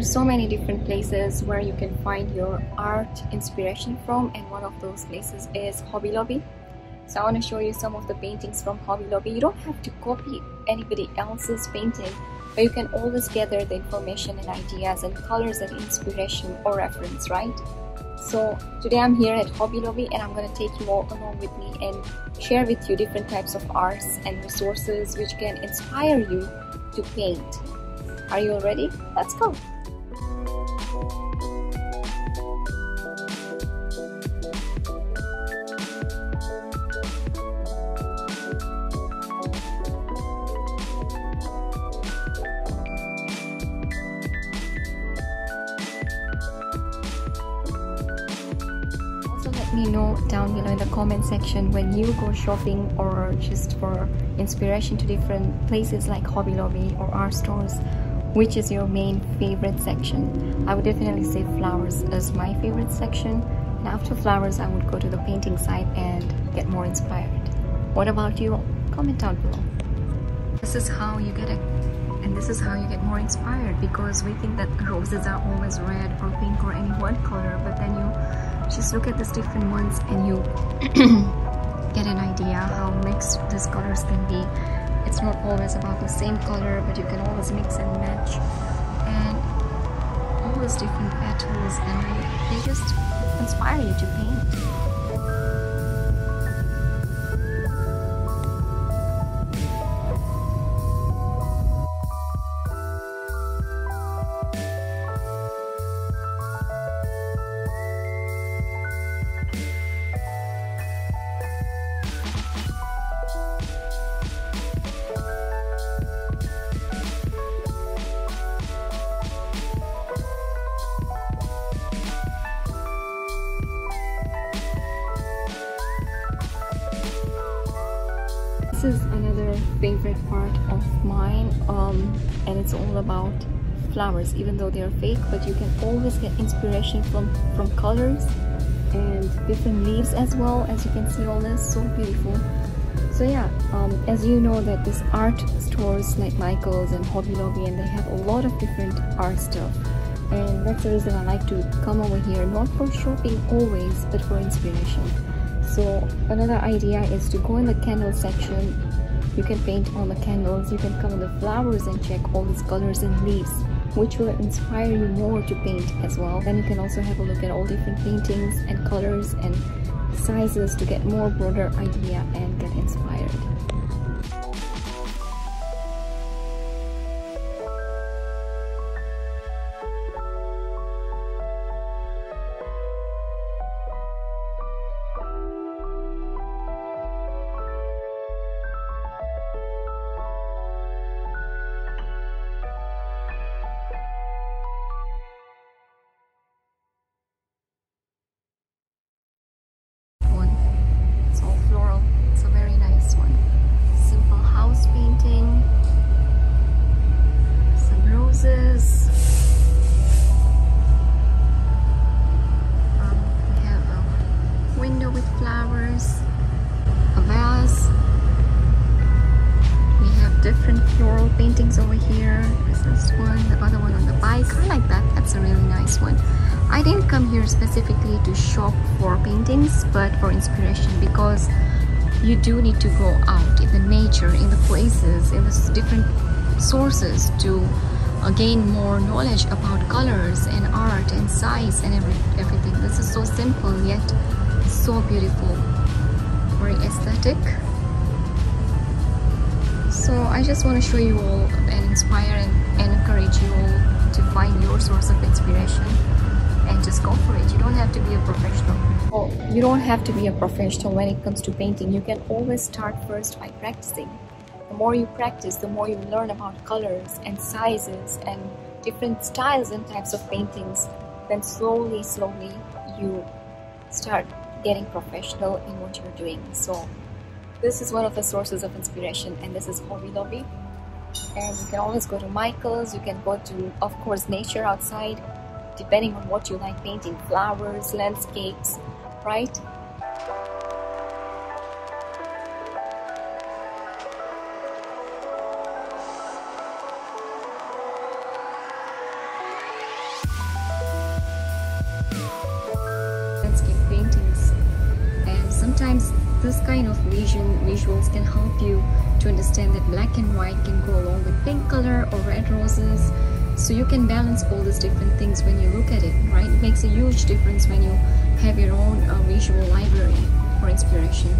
are so many different places where you can find your art inspiration from, and one of those places is Hobby Lobby. So I want to show you some of the paintings from Hobby Lobby. You don't have to copy anybody else's painting, but you can always gather the information and ideas and colors and inspiration or reference, right? So today I'm here at Hobby Lobby and I'm going to take you all along with me and share with you different types of arts and resources which can inspire you to paint. Are you all ready? Let's go! Let me know down below in the comment section when you go shopping or just for inspiration to different places like Hobby Lobby or art stores, which is your main favorite section. I would definitely say flowers is my favorite section, and after flowers I would go to the painting side and get more inspired. What about you? Comment down below. This is how you get more inspired, because we think that roses are always red or pink or any one color, but then you just look at these different ones and you get an idea how mixed these colors can be. It's not always about the same color, but you can always mix and match, and always different petals, and they just inspire you to paint. This is another favorite part of mine, and it's all about flowers. Even though they are fake, but you can always get inspiration from colors and different leaves as well. As you can see, all this so beautiful. So yeah, as you know that these art stores like Michael's and Hobby Lobby, and they have a lot of different art stuff, and that's the reason I like to come over here, not for shopping always, but for inspiration. So another idea is to go in the candle section. You can paint on the candles, you can come in the flowers and check all these colors and leaves, which will inspire you more to paint as well. Then you can also have a look at all different paintings and colors and sizes to get more broader idea and get inspired. Different floral paintings over here. There's this one, the other one on the bike. I like that, that's a really nice one. I didn't come here specifically to shop for paintings, but for inspiration, because you do need to go out in the nature, in the places, in the different sources to gain more knowledge about colors and art and size and everything. This is so simple yet so beautiful, very aesthetic. So I just want to show you all and inspire and encourage you all to find your source of inspiration and just go for it. You don't have to be a professional. Oh, you don't have to be a professional when it comes to painting. You can always start first by practicing. The more you practice, the more you learn about colors and sizes and different styles and types of paintings. Then slowly you start getting professional in what you're doing. So this is one of the sources of inspiration, and this is Hobby Lobby. And you can always go to Michael's, you can go to, of course, nature outside, depending on what you like painting, flowers, landscapes, right? design of visuals can help you to understand that black and white can go along with pink color or red roses. So you can balance all these different things when you look at it, right? It makes a huge difference when you have your own visual library for inspiration.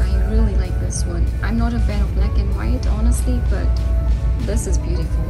I really like this one. I'm not a fan of black and white, honestly, but this is beautiful.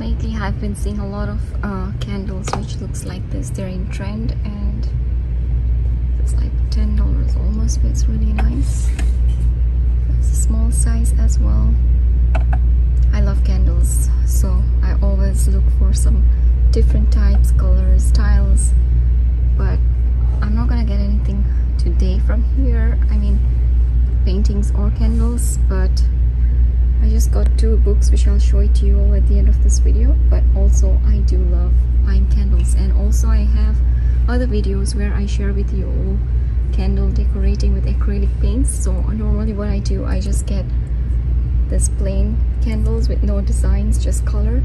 Lately I've been seeing a lot of candles which looks like this. They're in trend and it's like $10 almost, but it's really nice. It's a small size as well. I love candles, so I always look for some different types, colors, styles, but I'm not gonna get anything today from here, I mean paintings or candles, but I just got two books which I'll show it to you all at the end of this video. But also I do love buying candles, and also I have other videos where I share with you all candle decorating with acrylic paints. So normally what I do, I just get this plain candles with no designs, just color,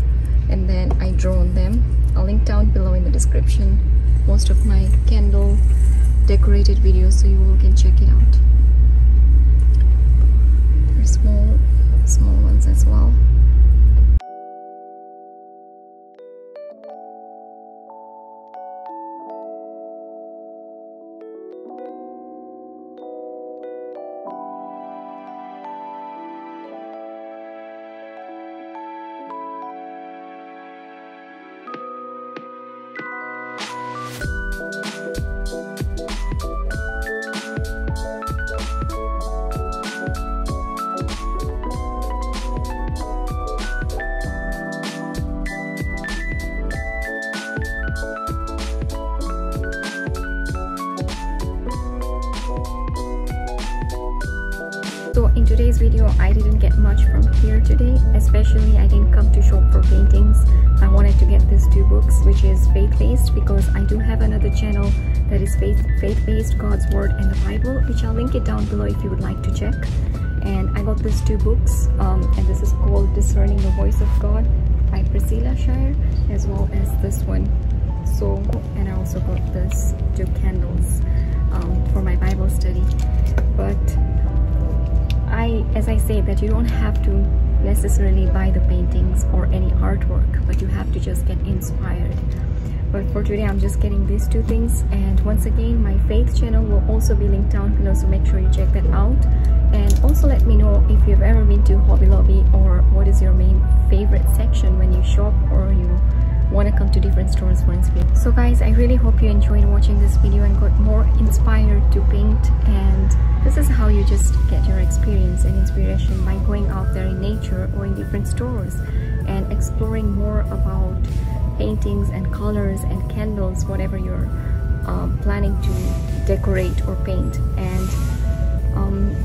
and then I draw on them. I'll link down below in the description most of my candle decorated videos so you all can check it out. They're small ones as well. So in today's video, I didn't get much from here today, especially I didn't come to shop for paintings. I wanted to get these two books, which is faith-based, because I do have another channel that is faith-based, God's Word and the Bible, which I'll link it down below if you would like to check. And I got these two books, and this is called Discerning the Voice of God by Priscilla Shire, as well as this one. So, and I also got these two candles for my Bible study. But as I say, that you don't have to necessarily buy the paintings or any artwork, but you have to just get inspired. But for today, I'm just getting these two things. And once again, my faith channel will also be linked down below, so make sure you check that out. And also let me know if you've ever been to Hobby Lobby, or what is your main favorite section when you shop, or you want to come to different stores for inspiration. So guys, I really hope you enjoyed watching this video and got more inspired to paint. And this is how you just get your experience and inspiration, by going out there in nature or in different stores and exploring more about paintings and colors and candles, whatever you're planning to decorate or paint. And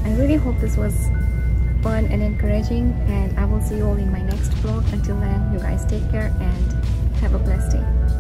I really hope this was fun and encouraging, and I will see you all in my next vlog. Until then, you guys take care and have a blessed day.